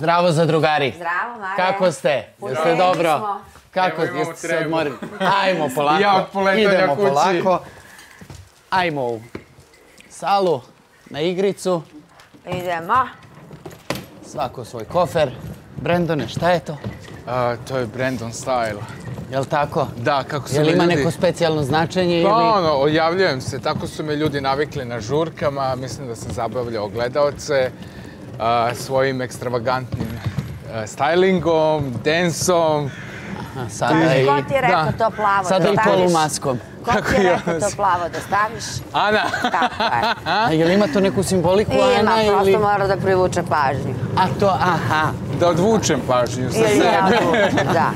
Zdravo zadrugari. Zdravo Mare. Kako ste? Jeste dobro? Kako jeste se odmorili? Ajmo polako. Idemo polako. Ajmo u salu na igricu. Idemo. Svako svoj kofer. Brendone, šta je to? To je Brendon style. Jel' tako? Da, kako su me ljudi... Jel' ima neko specijalno značenje ili... Pa ono, odjavljujem se. Tako su me ljudi navikli na žurkama. Mislim da sam zabavljao gledalce svojim ekstravagantnim stylingom, densom. Sada i... Ko ti je rekao to plavo da staviš? Sada i polumaskom. Ko ti je rekao to plavo da staviš? Ana! Tako je. Jel' ima to neku simboliku Ana ili... Ima, prosto mora da privuče pažnju. A to, aha. Da odvučem pažnju sa sebe. Da.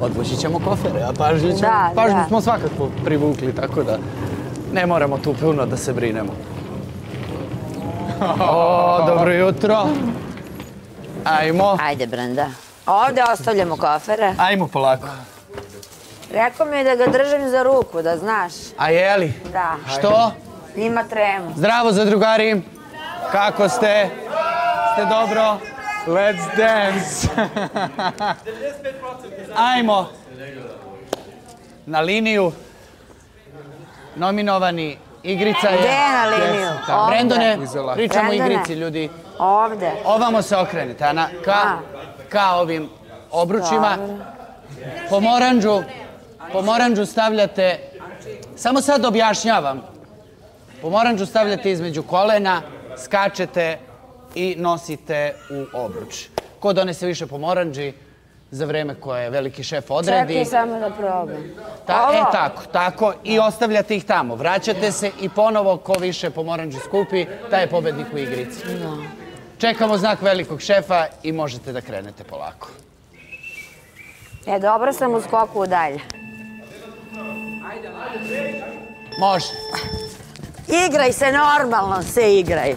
Odvučit ćemo kofere, a pažnju smo svakako privukli, tako da ne moramo tu puno da se brinemo. O, dobro jutro. Ajmo. Ajde, Brenda. Ovdje ostavljamo kofere. Ajmo polako. Rekao mi je da ga držim za ruku, da znaš. A je li? Da. Što? Ima tremu. Zdravo zadrugari. Kako ste? Ste dobro? Let's dance! 95%! Ajmo! Na liniju. Nominovani igrica je... Gdje je na liniju? Ovdje. Brendone, pričamo o igrici, ljudi. Ovdje. Ovamo se okrenite, Ana. Ka ovim obručima. Po moranđu stavljate... Samo sad objašnjavam. Po moranđu stavljate između kolena, skačete... i nosite u obruč. Ko donese više pomoranđi za vreme koje veliki šef odredi... Čekaj samo da probam. E tako. I ostavljate ih tamo. Vraćate se i ponovo ko više pomoranđi skupi, taj je pobednik u igrici. Čekamo znak velikog šefa i možete da krenete polako. E, dobro sam u skoku udalje. Može. Igraj se normalno, se igraj.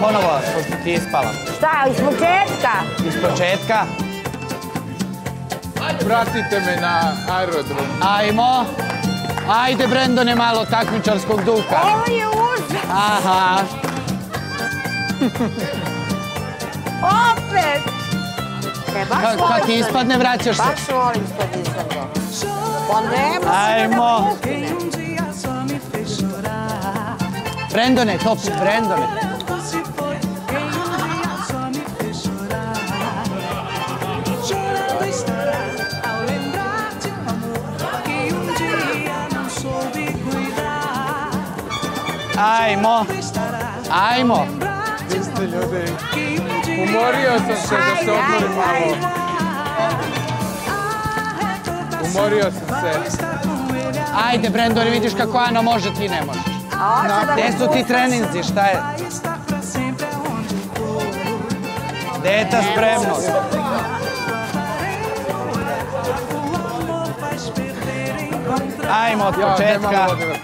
Ponovo, ti je ispala. Šta, ispočetka? Ispočetka. Vratite me na aerodrom. Ajmo. Ajde, Brendone, malo takmičarskog duha. Ovo je užas. Aha. Opet. Kad ti ispadne, vraćaš se. Baš volim što ti ispadne. Pa nema se da ga pukne. Brendone, topi, Brendone. Ajmo. Isti ljudi. Umorio sam se da se odmorim malo. Umorio sam se. Ajde, Brendone, vidiš kako Ana može, ti ne možeš. Gde su ti treninzi, šta je? Gde je ta spremnost? Ajmo od početka. Ajmo.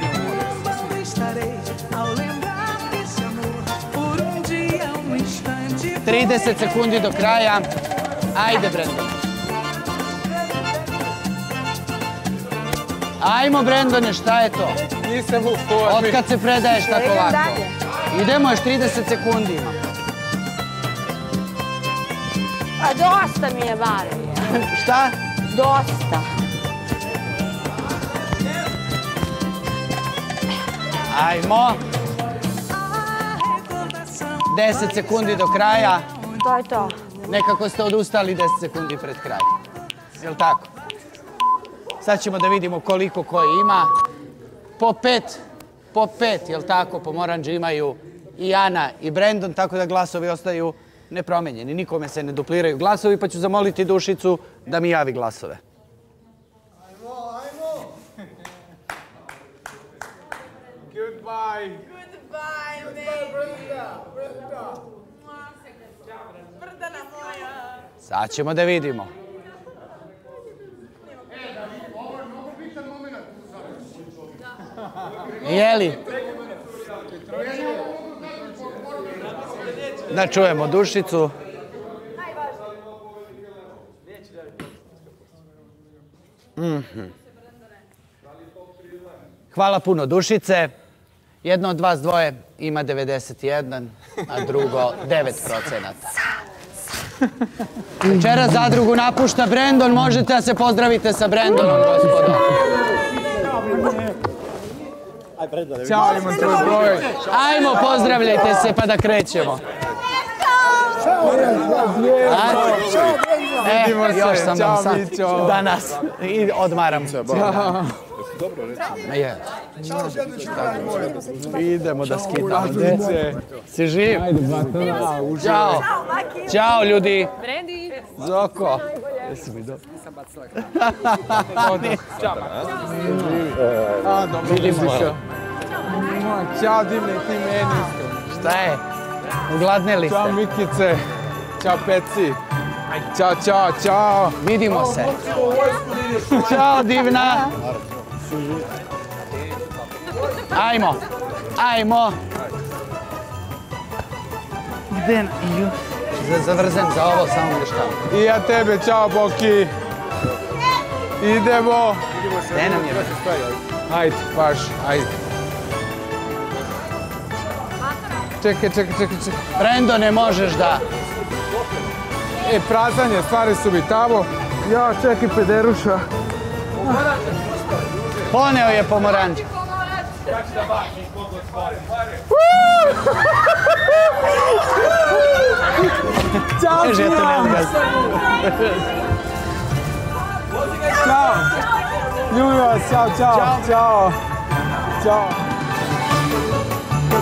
30 sekundi do kraja. Ajde, Brendone. Ajmo, Brendone, šta je to? Nisam u formi. Otkad se predaješ tako lako? Idemo još 30 sekundi. A dosta mi je barem. Šta? Dosta. Ajmo. 10 sekundi do kraja. To je to. Nekako ste odustali 10 sekundi pred kraj. Jel' tako? Sad ćemo da vidimo koliko koji ima. Po pet, jel' tako, pomoranđe imaju i Ana i Brendon, tako da glasovi ostaju nepromenjeni. Nikome se ne dupliraju glasovi, pa ću zamoliti Dušicu da mi javi glasove. Ajmo! Goodbye! Goodbye, baby! Brenda! Brda na moja! Sad ćemo da vidimo. Jeli? Da čujemo Dušicu. Hvala puno Dušice. Jedno od vas dvoje ima 91, a drugo 9%. Večera zadrugu napušta Brendon, možete da se pozdravite sa Brendonom, gospodo. Ajmo, pozdravljajte se pa da krećemo. Još sam vam sad danas i odmaram. Idemo da skidamo. Si živ? Ćao. Ćao ljudi. Zoko. Ćao divne, ti meni. Šta je? Ugladneli ste? Ćao Mikice. Ćao Peci. Ćao, ćao, ćao. Vidimo se. Ćao divna. Ajmo, ajmo. Gde na ju? Zavrzem za ovo, samo nešto. I ja tebe, čao Boki. Idemo. Ne nam je. Ajde, paš, ajde. Čekaj. Brendo, ne možeš da... E, prazanje, stvari su mi tamo. Ja, čekaj, pederuša. Poneo je pomoranč. Ćao, Čijam! Ćao! Ljubim vas, ćao, ćao! Ćao! Ćao!